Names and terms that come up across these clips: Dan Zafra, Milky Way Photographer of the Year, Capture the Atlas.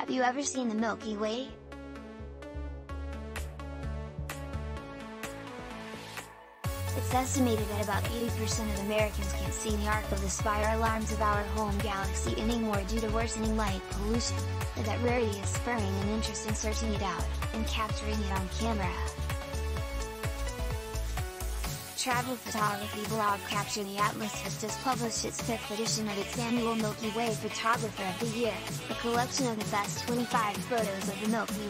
Have you ever seen the Milky Way? It's estimated that about 80% of Americans can't see the arc of the spiral arms of our home galaxy anymore due to worsening light pollution, but that rarity is spurring an interest in searching it out, and capturing it on camera. Travel photography blog Capture the Atlas has just published its 5th edition of its annual Milky Way Photographer of the Year, a collection of the best 25 photos of the Milky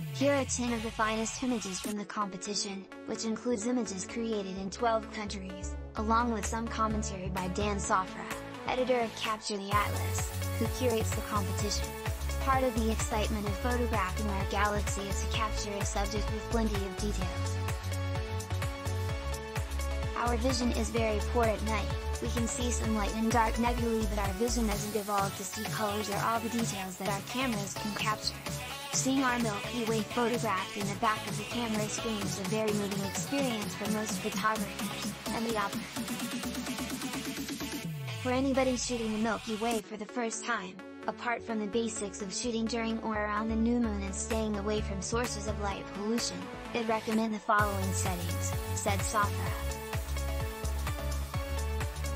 Way. Here are 10 of the finest images from the competition, which includes images created in 12 countries, along with some commentary by Dan Zafra, editor of Capture the Atlas, who curates the competition. Part of the excitement of photographing our galaxy is to capture a subject with plenty of detail. Our vision is very poor at night, we can see some light and dark nebulae, but our vision hasn't evolved to see colors or all the details that our cameras can capture. Seeing our Milky Way photographed in the back of the camera screen is a very moving experience for most photographers, and the opera. For anybody shooting the Milky Way for the first time, apart from the basics of shooting during or around the new moon and staying away from sources of light pollution, I'd recommend the following settings, said Zafra.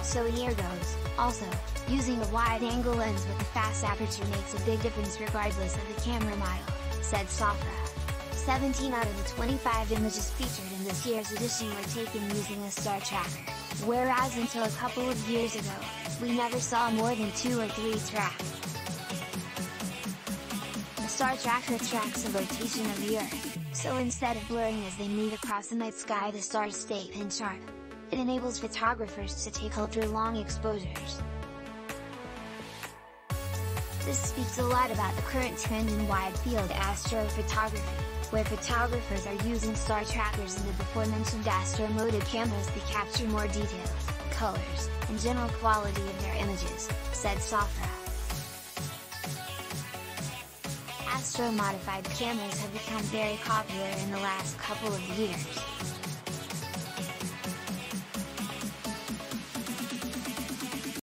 So here goes. Also, using a wide-angle lens with a fast aperture makes a big difference regardless of the camera model, said Zafra. 17 out of the 25 images featured in this year's edition were taken using a star tracker, whereas until a couple of years ago, we never saw more than 2 or 3 tracks. Star tracker tracks the rotation of the Earth, so instead of blurring as they move across the night sky, the stars stay pin sharp. It enables photographers to take ultra-long exposures. This speaks a lot about the current trend in wide-field astrophotography, where photographers are using star trackers and the before-mentioned astro-motive cameras to capture more details, colors, and general quality of their images, said Zafra. Astro-modified cameras have become very popular in the last couple of years.